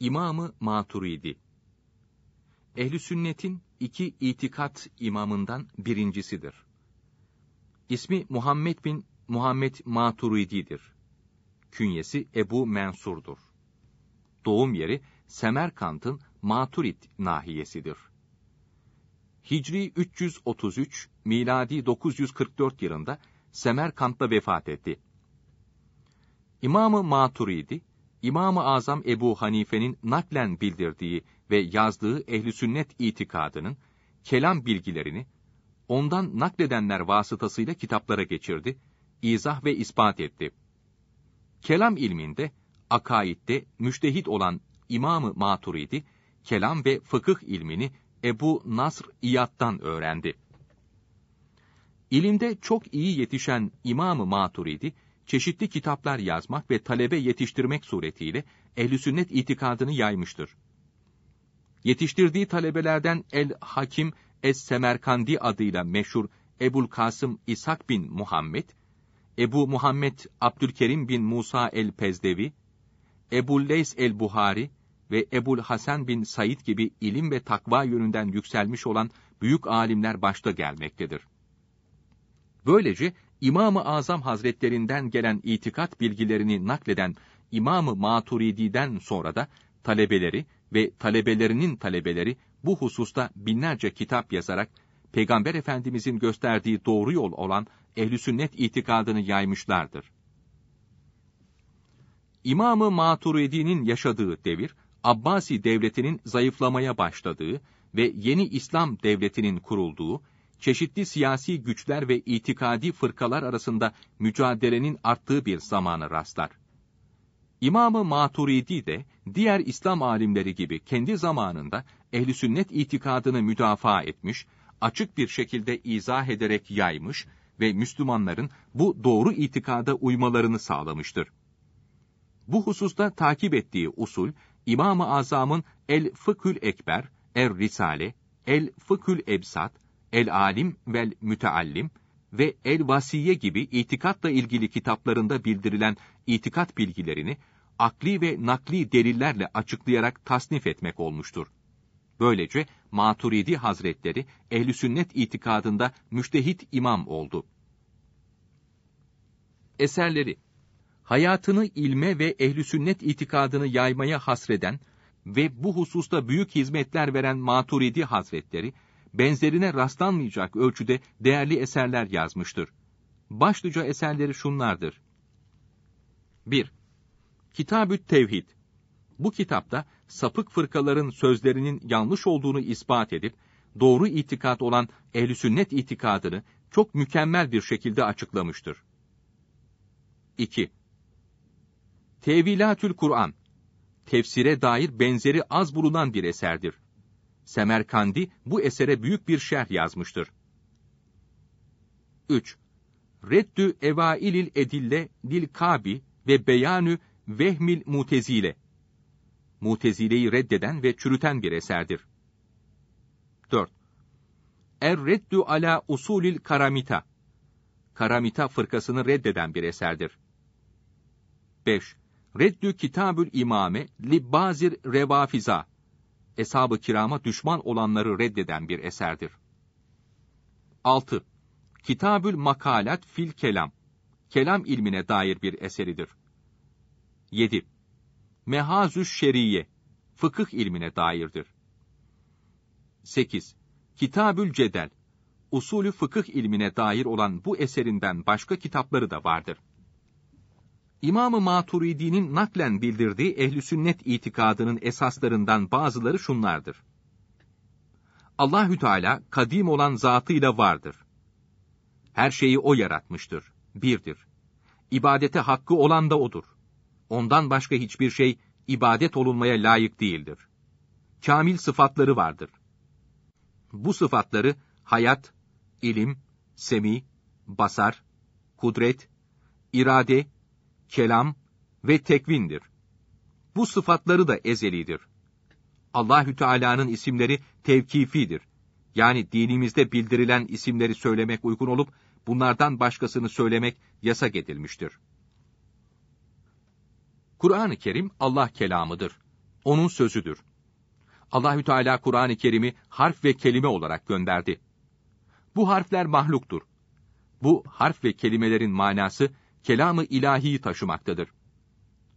İmam-ı Maturidi. Ehl-i sünnetin iki itikat imamından birincisidir. İsmi Muhammed bin Muhammed Maturidi'dir. Künyesi Ebu Mensur'dur. Doğum yeri Semerkant'ın Maturid nahiyesidir. Hicri 333, miladi 944 yılında Semerkant'ta vefat etti. İmam-ı Maturidi, İmam-ı Azam Ebu Hanife'nin naklen bildirdiği ve yazdığı ehl-i sünnet itikadının kelam bilgilerini ondan nakledenler vasıtasıyla kitaplara geçirdi, izah ve ispat etti. Kelam ilminde, akaidde müştehit olan İmam-ı Maturidi, kelam ve fıkıh ilmini Ebu Nasr İyad'dan öğrendi. İlimde çok iyi yetişen İmam-ı Maturidi, çeşitli kitaplar yazmak ve talebe yetiştirmek suretiyle ehl-i sünnet itikadını yaymıştır. Yetiştirdiği talebelerden el-Hakim es-Semerkandi adıyla meşhur Ebu'l-Kasım İshak bin Muhammed, Ebu Muhammed Abdülkerim bin Musa el-Pezdevi, Ebu'l-Leys el-Buhari ve Ebu'l-Hasen bin Said gibi ilim ve takva yönünden yükselmiş olan büyük alimler başta gelmektedir. Böylece İmam-ı Azam Hazretlerinden gelen itikat bilgilerini nakleden İmam-ı Maturidi'den sonra da talebeleri ve talebelerinin talebeleri bu hususta binlerce kitap yazarak Peygamber Efendimizin gösterdiği doğru yol olan ehl-i sünnet itikadını yaymışlardır. İmam-ı Maturidi'nin yaşadığı devir, Abbasi devletinin zayıflamaya başladığı ve yeni İslam devletinin kurulduğu, çeşitli siyasi güçler ve itikadi fırkalar arasında mücadelenin arttığı bir zamana rastlar. İmam-ı Maturidi de diğer İslam alimleri gibi kendi zamanında ehl-i sünnet itikadını müdafaa etmiş, açık bir şekilde izah ederek yaymış ve Müslümanların bu doğru itikada uymalarını sağlamıştır. Bu hususta takip ettiği usul, İmam-ı Azam'ın el-fıkh-ül-ekber, er-Risale, el-fıkh-ül-ebsat, el-Âlim vel müteallim ve el-Wasiyye gibi itikatla ilgili kitaplarında bildirilen itikat bilgilerini akli ve nakli delillerle açıklayarak tasnif etmek olmuştur. Böylece Maturidi Hazretleri ehl-i sünnet itikadında müştehit imam oldu. Eserleri: hayatını ilme ve ehl-i sünnet itikadını yaymaya hasreden ve bu hususta büyük hizmetler veren Maturidi Hazretleri, benzerine rastlanmayacak ölçüde değerli eserler yazmıştır. Başlıca eserleri şunlardır. 1. Kitâb-ü tevhid. Bu kitapta sapık fırkaların sözlerinin yanlış olduğunu ispat edip, doğru itikat olan ehl-i sünnet itikadını çok mükemmel bir şekilde açıklamıştır. 2. Tevilâtül Kur'an. Tefsire dair benzeri az bulunan bir eserdir. Semerkandi bu esere büyük bir şerh yazmıştır. 3. Reddü evâilil edille dil kabi ve beyanü vehmil mutezile. Mutezile'yi reddeden ve çürüten bir eserdir. 4. Er reddü ala usulil karamita. Karamita fırkasını reddeden bir eserdir. 5. Reddü kitabül imame li bazir revâfiza. Eshab-ı kirama düşman olanları reddeden bir eserdir. 6. Kitâb-ül makalat fil kelam. Kelam ilmine dair bir eseridir. 7. Mehaz-ü şerîye. Fıkıh ilmine dairdir. 8. Kitâb-ül cedel. Usulü fıkıh ilmine dair olan bu eserinden başka kitapları da vardır. İmam-ı Maturidi'nin naklen bildirdiği ehl-i sünnet itikadının esaslarından bazıları şunlardır. Allahü Teala kadim olan zatıyla vardır. Her şeyi O yaratmıştır, birdir. İbadete hakkı olan da O'dur. Ondan başka hiçbir şey ibadet olunmaya layık değildir. Kamil sıfatları vardır. Bu sıfatları hayat, ilim, semî, basar, kudret, irade, kelam ve tekvindir. Bu sıfatları da ezelidir. Allahü Teala'nın isimleri tevkifidir. Yani dinimizde bildirilen isimleri söylemek uygun olup bunlardan başkasını söylemek yasak edilmiştir. Kur'an-ı Kerim Allah kelamıdır. onun sözüdür. Allahü Teala Kur'an-ı Kerim'i harf ve kelime olarak gönderdi. Bu harfler mahluktur. Bu harf ve kelimelerin manası kelam-ı ilahiyi taşımaktadır.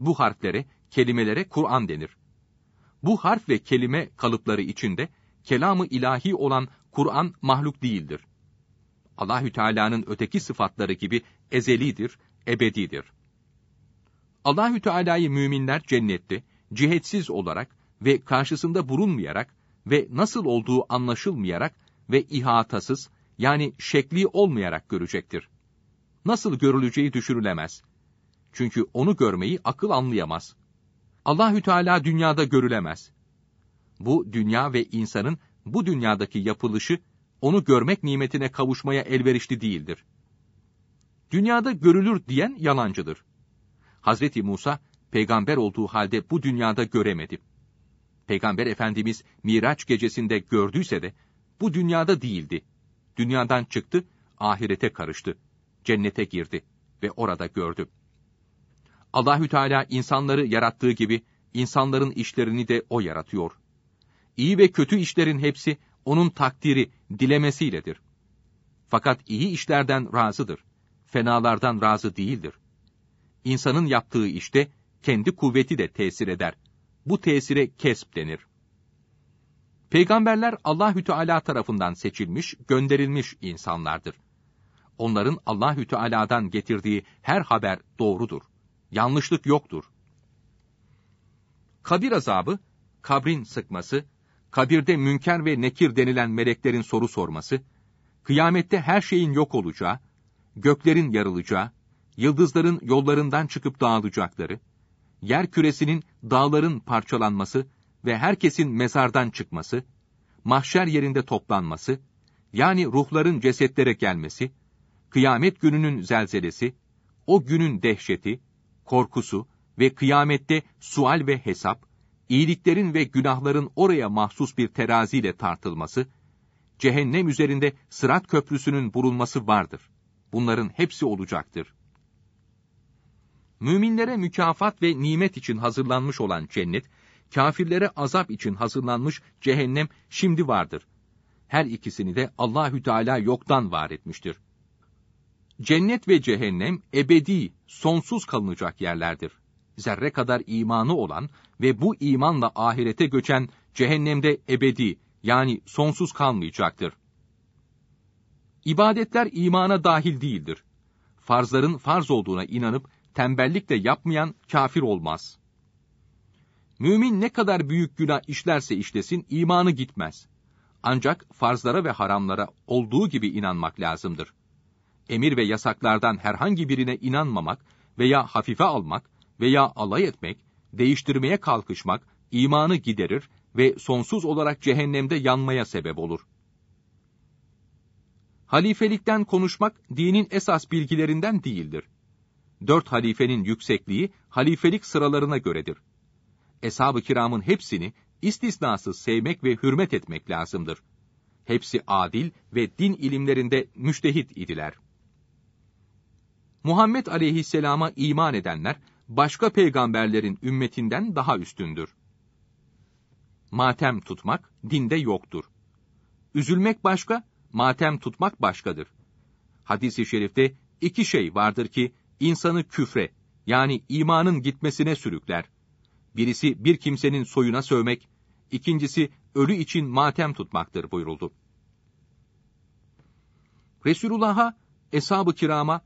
Bu harflere, kelimelere Kur'an denir. Bu harf ve kelime kalıpları içinde kelam-ı ilahi olan Kur'an mahluk değildir. Allahü Teala'nın öteki sıfatları gibi ezelidir, ebedidir. Allahü Teala'yı müminler cennette cihetsiz olarak ve karşısında bulunmayarak ve nasıl olduğu anlaşılmayarak ve ihatasız, yani şekli olmayarak görecektir. Nasıl görüleceği düşünülemez. Çünkü onu görmeyi akıl anlayamaz. Allahü Teala dünyada görülemez. Bu dünya ve insanın bu dünyadaki yapılışı onu görmek nimetine kavuşmaya elverişli değildir. Dünyada görülür diyen yalancıdır. Hazreti Musa peygamber olduğu halde bu dünyada göremedi. Peygamber Efendimiz Miraç gecesinde gördüyse de bu dünyada değildi. Dünyadan çıktı, ahirete karıştı. Cennete girdi ve orada gördü. Allahü Teala insanları yarattığı gibi insanların işlerini de o yaratıyor. İyi ve kötü işlerin hepsi onun takdiri, dilemesiyledir. Fakat iyi işlerden razıdır. Fenalardan razı değildir. İnsanın yaptığı işte kendi kuvveti de tesir eder. Bu tesire kesb denir. Peygamberler Allahü Teala tarafından seçilmiş, gönderilmiş insanlardır. Onların Allahü Teala'dan getirdiği her haber doğrudur. Yanlışlık yoktur. Kabir azabı, kabrin sıkması, kabirde Münker ve Nekir denilen meleklerin soru sorması, kıyamette her şeyin yok olacağı, göklerin yarılacağı, yıldızların yollarından çıkıp dağılacakları, yer küresinin dağların parçalanması ve herkesin mezardan çıkması, mahşer yerinde toplanması, yani ruhların cesetlere gelmesi, kıyamet gününün zelzelesi, o günün dehşeti, korkusu ve kıyamette sual ve hesap, iyiliklerin ve günahların oraya mahsus bir teraziyle tartılması, cehennem üzerinde sırat köprüsünün bulunması vardır. Bunların hepsi olacaktır. Müminlere mükafat ve nimet için hazırlanmış olan cennet, kafirlere azap için hazırlanmış cehennem şimdi vardır. Her ikisini de Allahü Teala yoktan var etmiştir. Cennet ve cehennem ebedi, sonsuz kalınacak yerlerdir. Zerre kadar imanı olan ve bu imanla ahirete göçen cehennemde ebedi, yani sonsuz kalmayacaktır. İbadetler imana dahil değildir. Farzların farz olduğuna inanıp tembellikle yapmayan kafir olmaz. Mümin ne kadar büyük günah işlerse işlesin imanı gitmez. Ancak farzlara ve haramlara olduğu gibi inanmak lazımdır. Emir ve yasaklardan herhangi birine inanmamak veya hafife almak veya alay etmek, değiştirmeye kalkışmak imanı giderir ve sonsuz olarak cehennemde yanmaya sebep olur. Halifelikten konuşmak dinin esas bilgilerinden değildir. 4 halifenin yüksekliği halifelik sıralarına göredir. Eshab-ı kiramın hepsini istisnasız sevmek ve hürmet etmek lazımdır. Hepsi adil ve din ilimlerinde müçtehit idiler. Muhammed aleyhisselama iman edenler, başka peygamberlerin ümmetinden daha üstündür. Matem tutmak dinde yoktur. Üzülmek başka, matem tutmak başkadır. Hadis-i şerifte iki şey vardır ki insanı küfre, yani imanın gitmesine sürükler. Birisi bir kimsenin soyuna sövmek, ikincisi ölü için matem tutmaktır buyuruldu. Resulullah'a, eshab-ı kirama,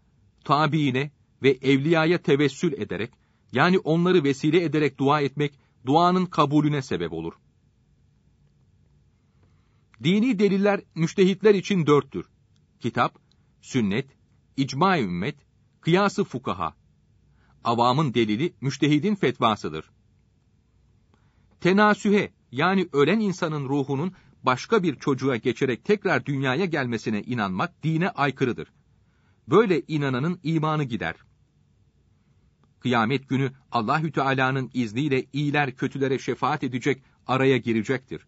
tabiine ve evliyaya tevessül ederek, yani onları vesile ederek dua etmek, duanın kabulüne sebep olur. Dini deliller müçtehitler için 4'tür. Kitap, sünnet, icma-i ümmet, kıyas-ı fukaha. Avamın delili müçtehidin fetvasıdır. Tenasühe, yani ölen insanın ruhunun başka bir çocuğa geçerek tekrar dünyaya gelmesine inanmak dine aykırıdır. Böyle inananın imanı gider. Kıyamet günü Allahü Teala'nın izniyle iyiler kötülere şefaat edecek, araya girecektir.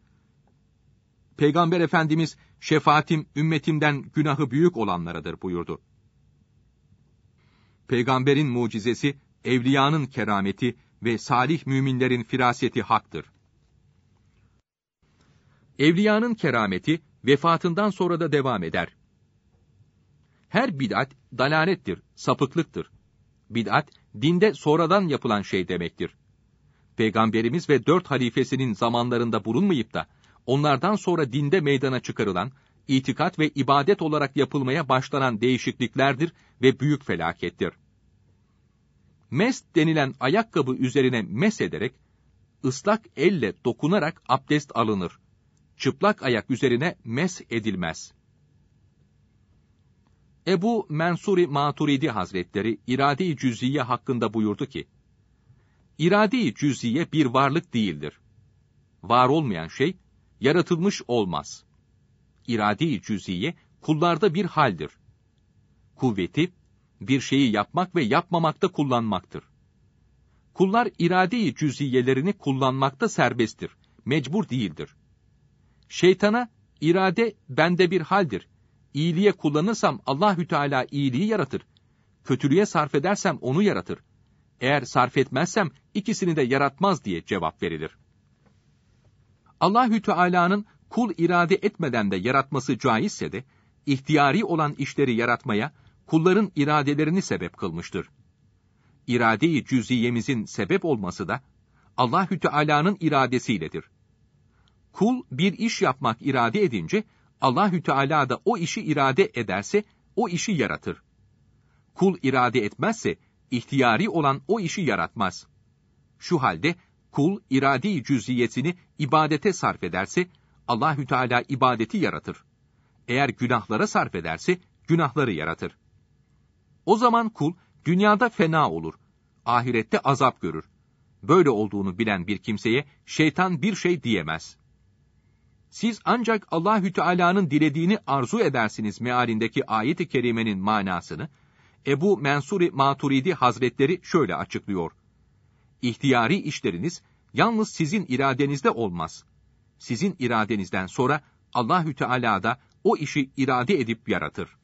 Peygamber Efendimiz, şefaatim ümmetimden günahı büyük olanlaradır buyurdu. Peygamberin mucizesi, evliyanın kerameti ve salih müminlerin firaseti haktır. Evliyanın kerameti vefatından sonra da devam eder. Her bid'at dalalettir, sapıklıktır. Bid'at, dinde sonradan yapılan şey demektir. Peygamberimiz ve 4 halifesinin zamanlarında bulunmayıp da, onlardan sonra dinde meydana çıkarılan, itikat ve ibadet olarak yapılmaya başlanan değişikliklerdir ve büyük felakettir. Mest denilen ayakkabı üzerine mes ederek, ıslak elle dokunarak abdest alınır. Çıplak ayak üzerine mes edilmez. Ebu Mansur-i Maturidi Hazretleri, İrade-i Cüz'iye hakkında buyurdu ki, İrade-i Cüz'iye bir varlık değildir. Var olmayan şey, yaratılmış olmaz. İrade-i Cüz'iye, kullarda bir haldir. Kuvveti, bir şeyi yapmak ve yapmamakta kullanmaktır. Kullar, irade-i cüz'iyelerini kullanmakta serbesttir, mecbur değildir. Şeytana, irade bende bir haldir. İyiliğe kullanırsam Allahü Teala iyiliği yaratır. Kötülüğe sarf edersem onu yaratır. Eğer sarf etmezsem ikisini de yaratmaz diye cevap verilir. Allahü Teala'nın kul irade etmeden de yaratması caizse de, ihtiyari olan işleri yaratmaya kulların iradelerini sebep kılmıştır. İrade-i cüz'iyemizin sebep olması da Allahü Teala'nın iradesiyledir. Kul bir iş yapmak irade edince, Allahü Teala da o işi irade ederse o işi yaratır. Kul irade etmezse ihtiyari olan o işi yaratmaz. Şu halde kul irade-i cüz'iyesini ibadete sarf ederse Allahü Teala ibadeti yaratır. Eğer günahlara sarf ederse günahları yaratır. O zaman kul dünyada fena olur, ahirette azap görür. Böyle olduğunu bilen bir kimseye şeytan bir şey diyemez. Siz ancak Allahü Teala'nın dilediğini arzu edersiniz mealindeki ayet-i kerimenin manasını Ebu Mansur-i Maturidi Hazretleri şöyle açıklıyor. İhtiyari işleriniz yalnız sizin iradenizde olmaz. Sizin iradenizden sonra Allahü Teala da o işi irade edip yaratır.